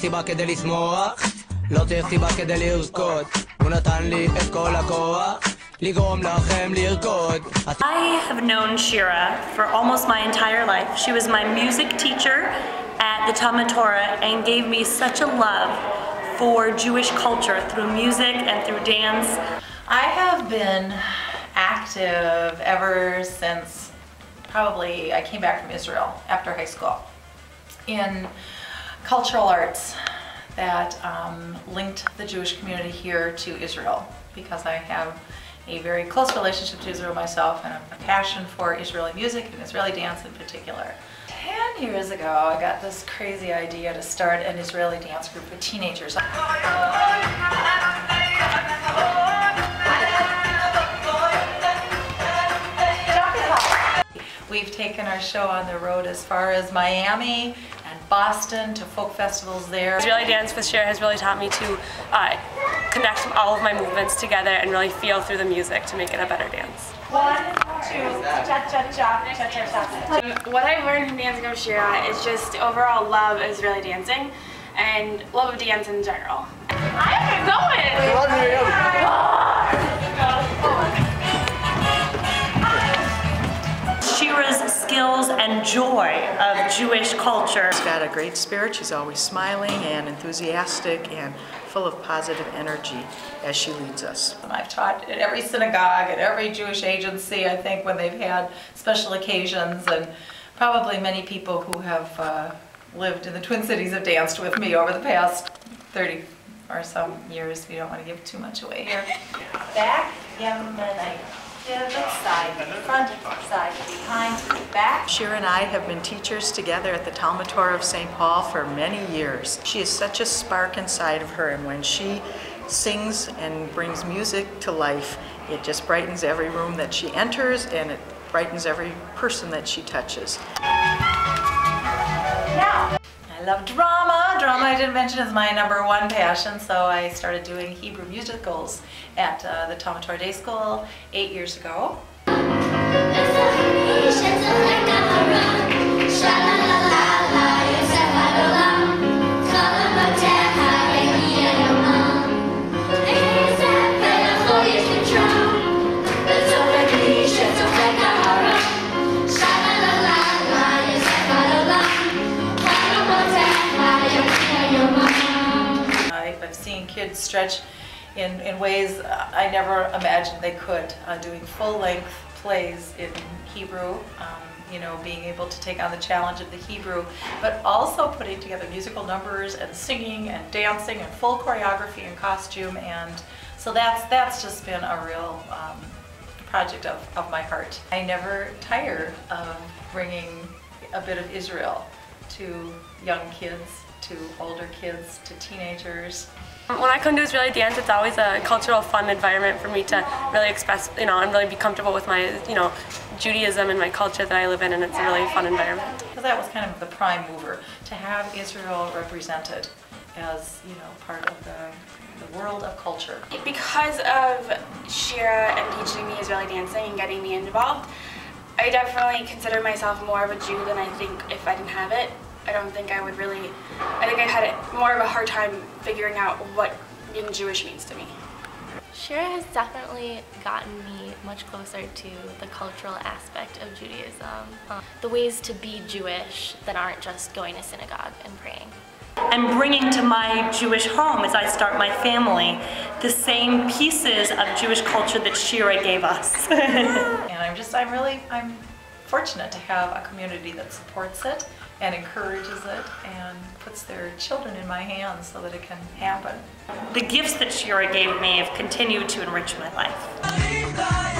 סיבה כדי לשמוח, לא צריך סיבה כדי לרקוד. הוא נתן לי את כל הכוח. I have known Shira for almost my entire life. She was my music teacher at the Talmud Torah and gave me such a love for Jewish culture through music and through dance. I have been active ever since probably I came back from Israel after high school in cultural arts that linked the Jewish community here to Israel, because I have a very close relationship to Israel myself and a passion for Israeli music and Israeli dance in particular. 10 years ago, I got this crazy idea to start an Israeli dance group with teenagers. We've taken our show on the road as far as Miami and Boston to folk festivals there. Israeli Dance with Shira has really taught me to connect all of my movements together and really feel through the music to make it a better dance. 1, 2, cha-cha-cha, cha-cha-cha. What I've learned from dancing with Shira is just overall love of Israeli dancing and love of dance in general. I am going! Shira's skills and joy of Jewish culture. She's got a great spirit. She's always smiling and enthusiastic and full of positive energy as she leads us. And I've taught at every synagogue, at every Jewish agency, I think, when they've had special occasions, and probably many people who have lived in the Twin Cities have danced with me over the past 30 or so years. We don't want to give too much away here. Back, Yemenite, side, front, side, behind, back. Shira and I have been teachers together at the Talmud Torah of St. Paul for many years. She is such a spark inside of her, and when she sings and brings music to life, it just brightens every room that she enters, and it brightens every person that she touches. Now, I love drama. Drama, I didn't mention, is my number one passion, so I started doing Hebrew musicals at the Talmud Torah Day School 8 years ago. Kids stretch in ways I never imagined they could, doing full-length plays in Hebrew, you know, being able to take on the challenge of the Hebrew, but also putting together musical numbers and singing and dancing and full choreography and costume, and so that's just been a real project of my heart. I never tire of bringing a bit of Israel to young kids, to older kids, to teenagers. When I come to Israeli dance, it's always a cultural, fun environment for me to really express, you know, and really be comfortable with my, you know, Judaism and my culture that I live in, and it's a really fun environment. So that was kind of the prime mover, to have Israel represented as, you know, part of the world of culture. Because of Shira and teaching me Israeli dancing and getting me involved, I definitely consider myself more of a Jew than I think if I didn't have it. I don't think I would really, I think I had more of a hard time figuring out what being Jewish means to me. Shira has definitely gotten me much closer to the cultural aspect of Judaism, the ways to be Jewish that aren't just going to synagogue and praying. I'm bringing to my Jewish home, as I start my family, the same pieces of Jewish culture that Shira gave us. And I'm fortunate to have a community that supports it and encourages it and puts their children in my hands so that it can happen. The gifts that Shira gave me have continued to enrich my life.